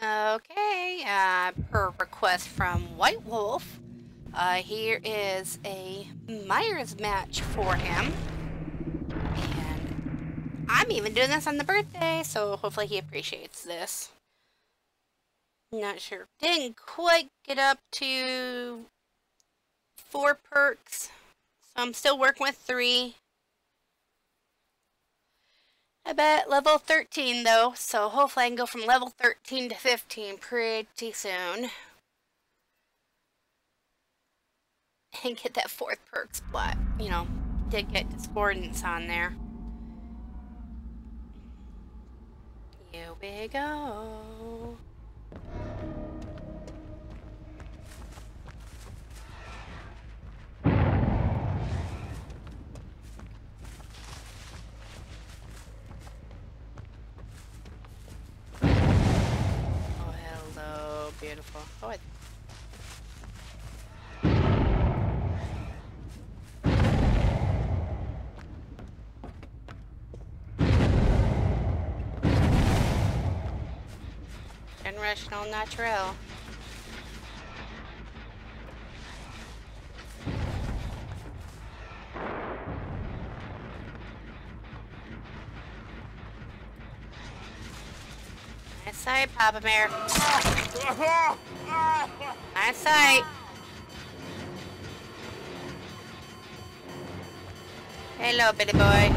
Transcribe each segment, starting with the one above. Okay, per request from White Wolf, here is a Myers match for him. And I'm even doing this on the birthday, so hopefully he appreciates this. Not sure. Didn't quite get up to 4 perks, so I'm still working with 3. I bet level 13 though, so hopefully I can go from level 13 to 15 pretty soon. And get that 4th perk spot. You know, did get Discordance on there. Here we go. Beautiful. Oh, generational natural. Nice sight, Papa Bear. Nice sight. Hello, bitty boy.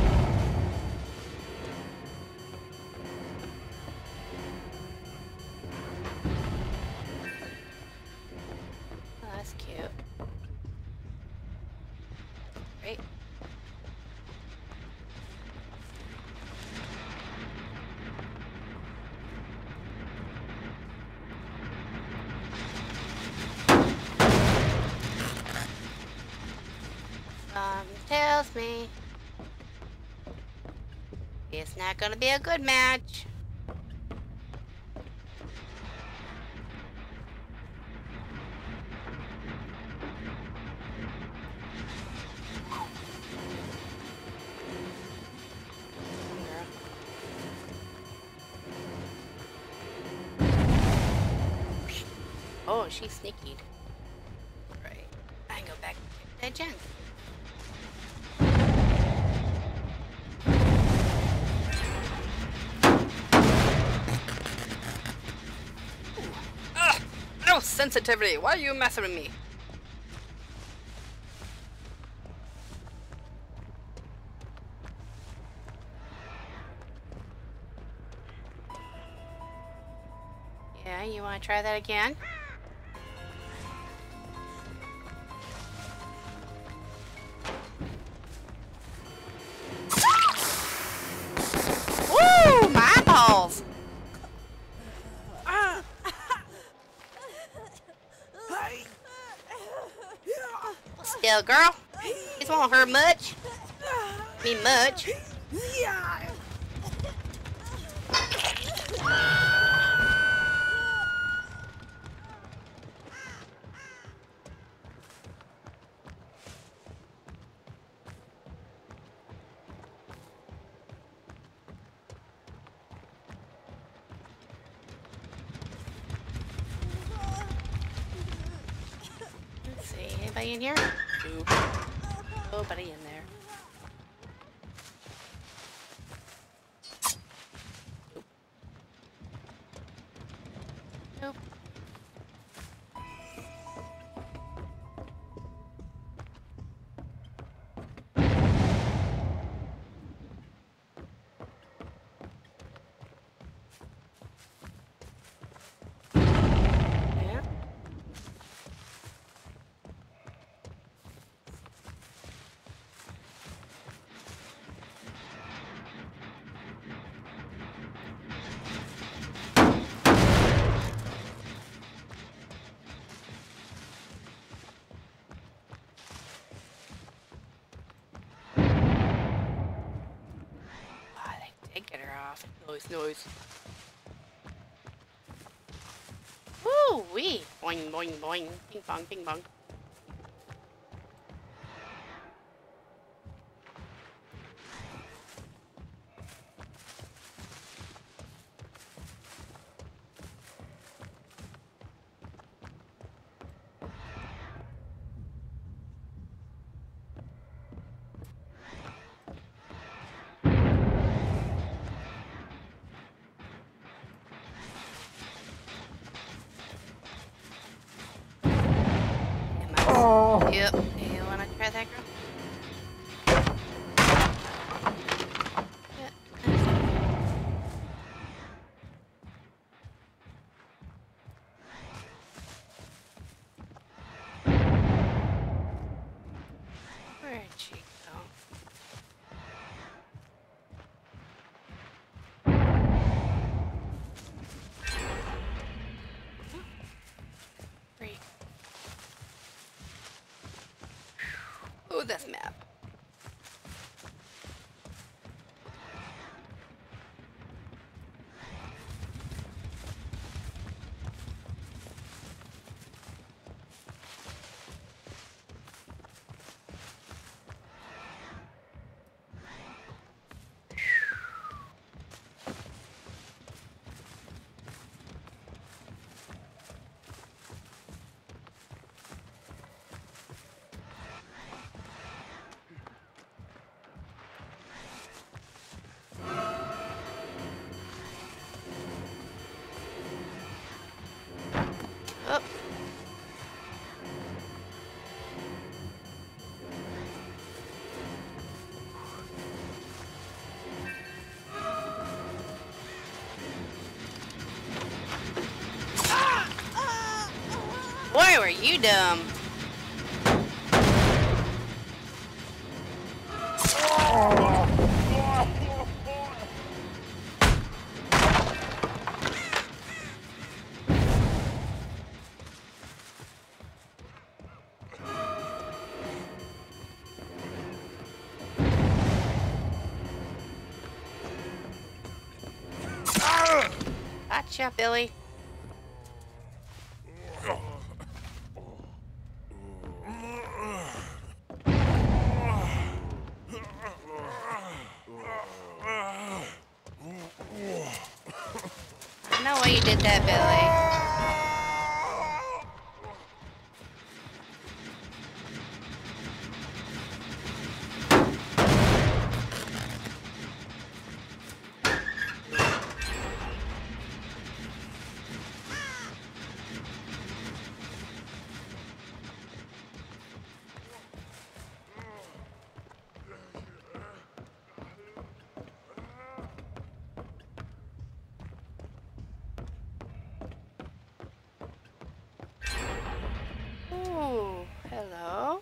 Oh, that's cute. Great. Tells me it's not gonna be a good match. Oh, she sneakied. Right, I can go back and get that junk. Sensitivity, why are you messing with me? Yeah, you want to try that again? Woo! My balls! Still, girl, this won't hurt much. Me much. Let's see, anybody in here? Ooh. Nobody in there. Nope. Nope. Noise. Woo wee! Boing, boing, boing. Ping pong, ping pong. Yep. You wanna try that, girl? This map. Boy, were you dumb. Gotcha, Billy. That Billy. Hello?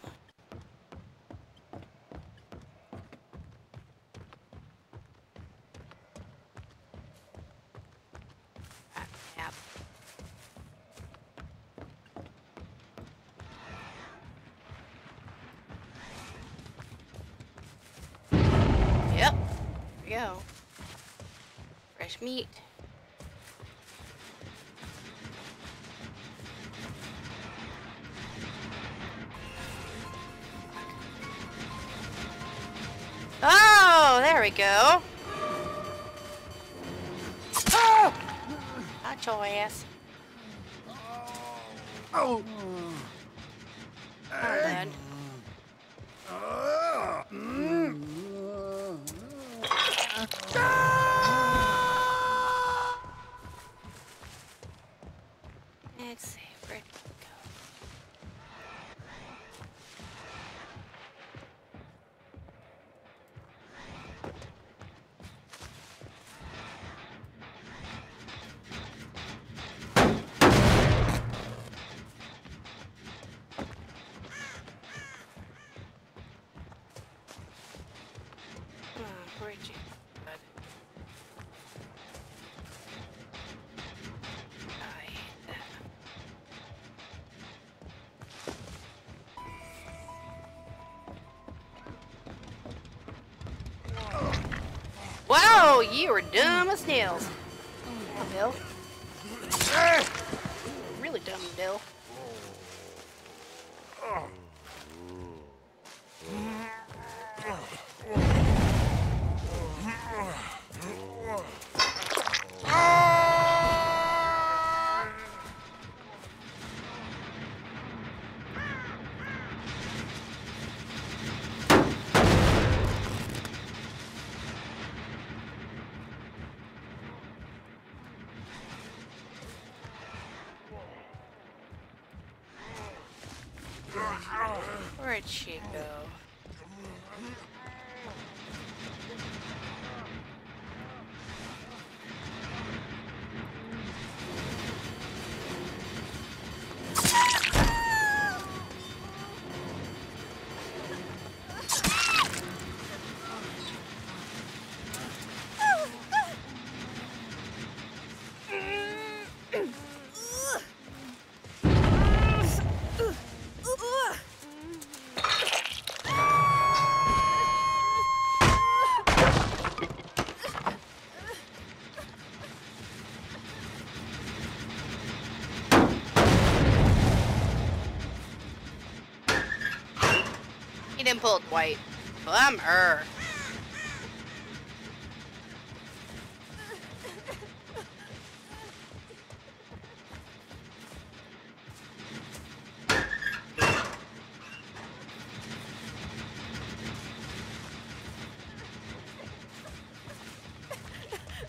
Yep. Yep. Here we go. Fresh meat. There we go. Oh! Got your ass. Oh. Well done. Let's see. Where'd we go? Whoa, you were dumb as nails. Bill. Really dumb, Bill. Where'd she go? Pulled White. Blum her.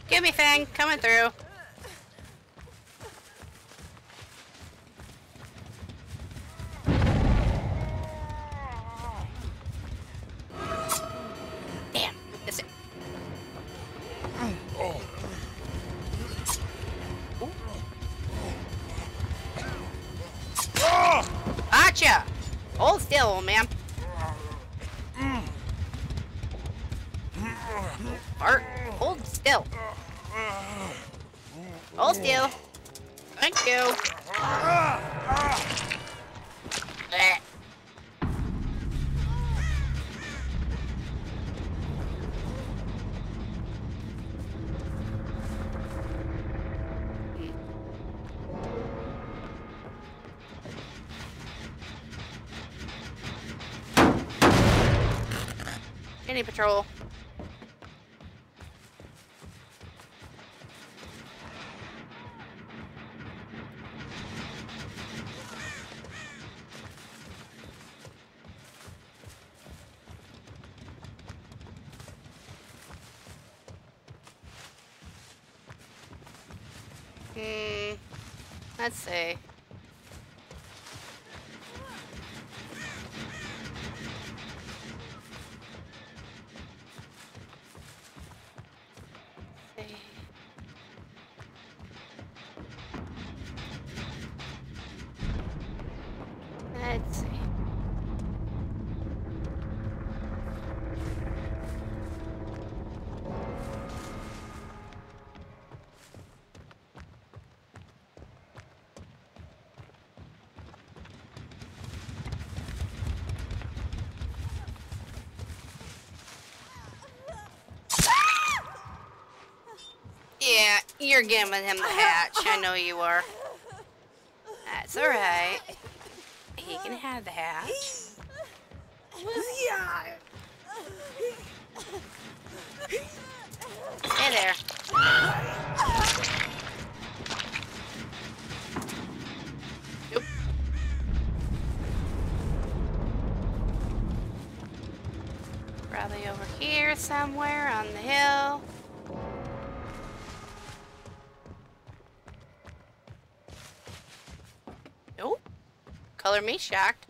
Give me Fang, coming through. Patrol. Let's see. You're giving him the hatch. I know you are. That's all right. He can have the hatch. Hey there. Nope. Probably over here somewhere on the hill. Color me shocked.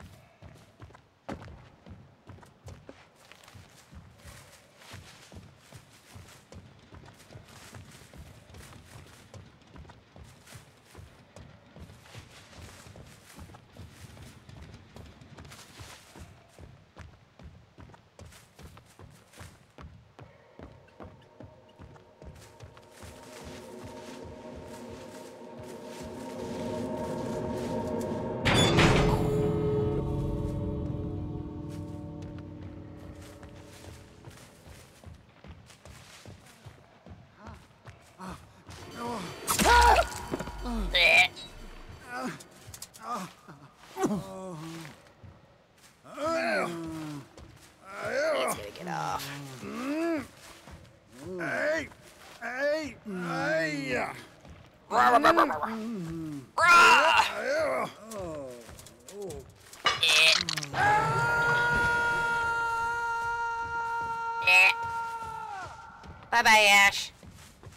Bye-bye, Ash.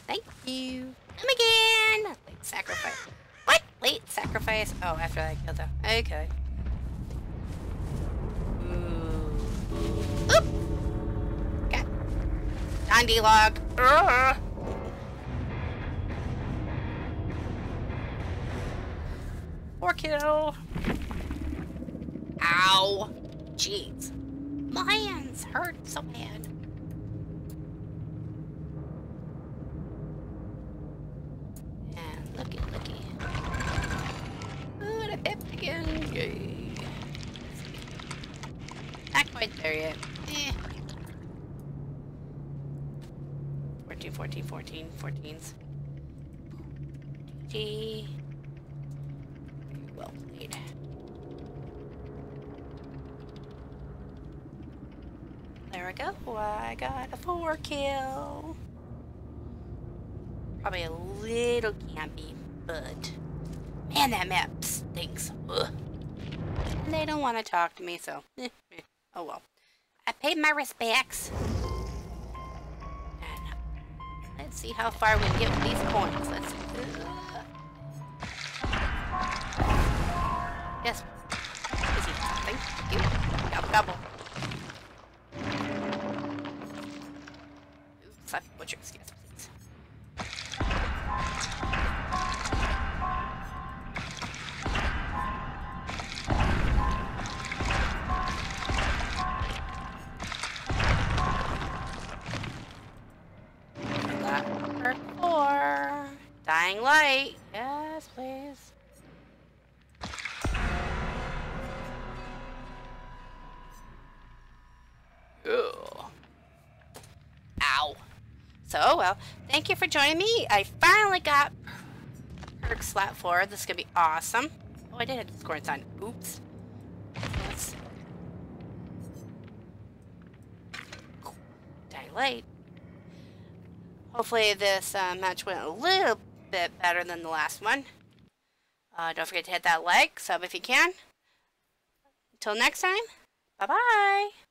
Thank you. Come again! Late sacrifice. What? Late sacrifice? Oh, after I killed them. Okay. Sunday log. Poor kiddo. Ow. Jeez. My hands hurt so bad. And looky. Ooh, the pip again. Yay. Not quite there yet. 14s. GG. Well played. There we go. I got a 4 kill. Probably a little campy, but man, that map stinks. Ugh. They don't want to talk to me, so oh well. I paid my respects. Let's see how far we can get with these points. Let's see. Yes. Is he something? Thank you. Gobble. Oops, I butchered. Yes, please. Light. Yes, please. Ugh. Ow. So, well, thank you for joining me. I finally got perk slot 4. This is going to be awesome. Oh, I did have Discordance on. Oops. Let's dying light. Hopefully this match went a little bit better than the last one. Don't forget to hit that like, sub if you can. Until next time, bye-bye!